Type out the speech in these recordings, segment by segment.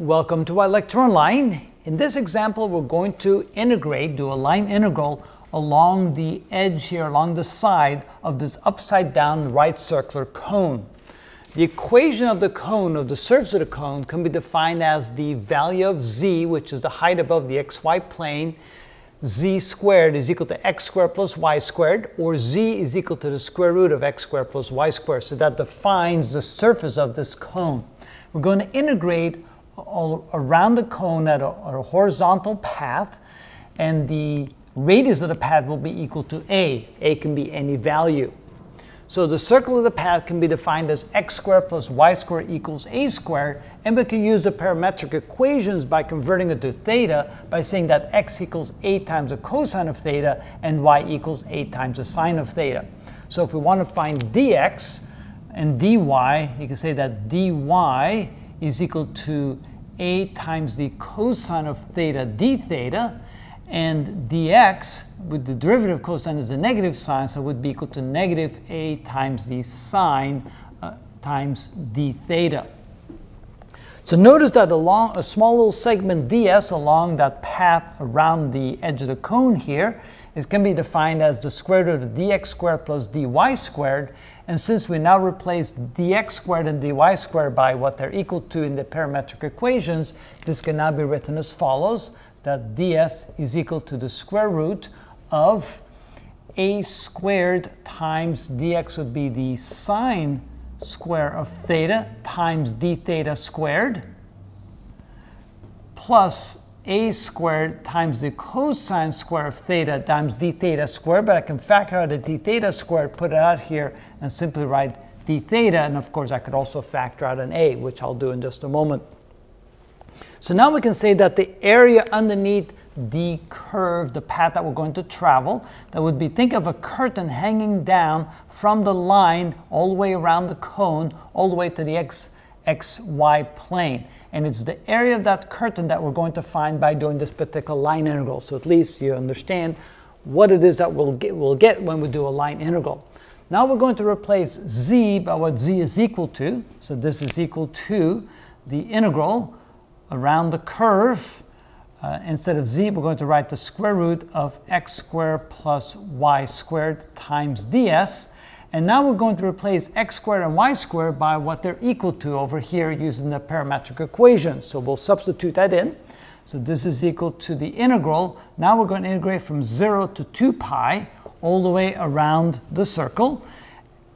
Welcome to ilectureonline. In this example, we're going to integrate, do a line integral along the edge here, along the side of this upside down right circular cone. The equation of the cone, of the surface of the cone, can be defined as the value of z, which is the height above the xy plane. Z squared is equal to x squared plus y squared, or z is equal to the square root of x squared plus y squared. So that defines the surface of this cone. We're going to integrate all around the cone at a horizontal path, and the radius of the path will be equal to a. A can be any value. So the circle of the path can be defined as x squared plus y squared equals a squared, and we can use the parametric equations by converting it to theta by saying that x equals a times the cosine of theta and y equals a times the sine of theta. So if we want to find dx and dy, you can say that dy is equal to a times the cosine of theta d theta, and dx, with the derivative of cosine is the negative sign, so it would be equal to negative a times the sine times d theta. So notice that along a small little segment ds along that path around the edge of the cone here, it can be defined as the square root of dx squared plus dy squared. And since we now replace dx squared and dy squared by what they're equal to in the parametric equations, this can now be written as follows, that ds is equal to the square root of a squared times dx would be the sine square of theta times d theta squared plus a squared times the cosine square of theta times d theta squared, but I can factor out the d theta squared, put it out here, and simply write d theta, and of course I could also factor out an a, which I'll do in just a moment. So now we can say that the area underneath the curve, the path that we're going to travel, that would be, think of a curtain hanging down from the line all the way around the cone, all the way to the xy plane. And it's the area of that curtain that we're going to find by doing this particular line integral. So at least you understand what it is that we'll get when we do a line integral. Now we're going to replace z by what z is equal to. So this is equal to the integral around the curve. Instead of z, we're going to write the square root of x squared plus y squared times ds. And now we're going to replace x squared and y squared by what they're equal to over here using the parametric equation. So we'll substitute that in. So this is equal to the integral. Now we're going to integrate from 0 to 2 pi all the way around the circle.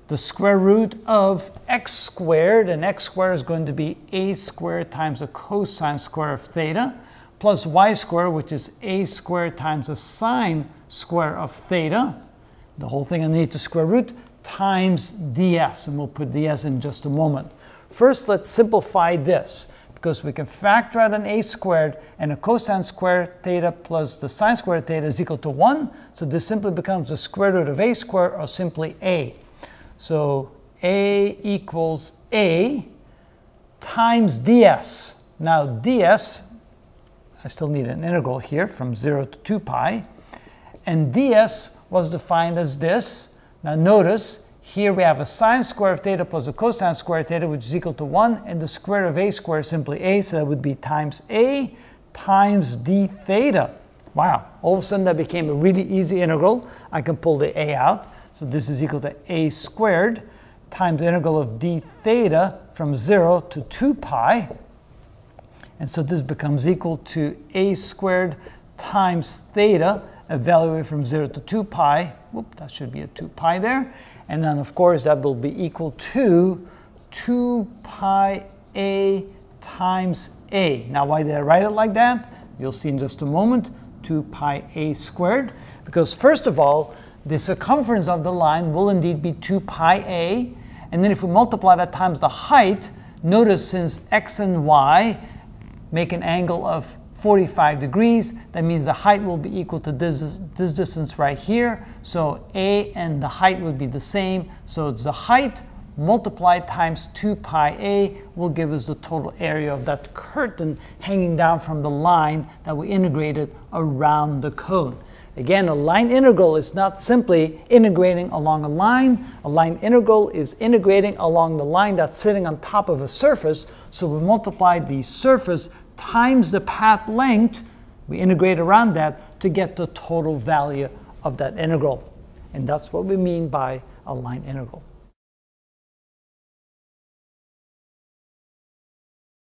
The square root of x squared, and x squared is going to be a squared times the cosine square of theta plus y squared, which is a squared times the sine square of theta. The whole thing underneath the square root times ds, and we'll put ds in just a moment. First, let's simplify this, because we can factor out an a squared, and a cosine squared theta plus the sine squared theta is equal to 1, so this simply becomes the square root of a squared, or simply a. So a equals a times ds. Now ds, I still need an integral here from 0 to 2 pi, and ds was defined as this. Now notice, here we have a sine square of theta plus a cosine square of theta, which is equal to 1, and the square root of a squared is simply a, so that would be times a times d theta. Wow, all of a sudden that became a really easy integral. I can pull the a out, so this is equal to a squared times the integral of d theta from 0 to 2 pi, and so this becomes equal to a squared times theta, evaluate from 0 to 2 pi, whoop, that should be a 2 pi there, and then of course that will be equal to 2 pi a times a. Now why did I write it like that? You'll see in just a moment, 2 pi a squared, because first of all, the circumference of the line will indeed be 2 pi a, and then if we multiply that times the height, notice since x and y make an angle of 45 degrees, that means the height will be equal to this distance right here, so a and the height would be the same, so it's the height multiplied times 2 pi a will give us the total area of that curtain hanging down from the line that we integrated around the cone. Again, a line integral is not simply integrating along a line integral is integrating along the line that's sitting on top of a surface, So we multiply the surface times the path length, we integrate around that to get the total value of that integral. And that's what we mean by a line integral.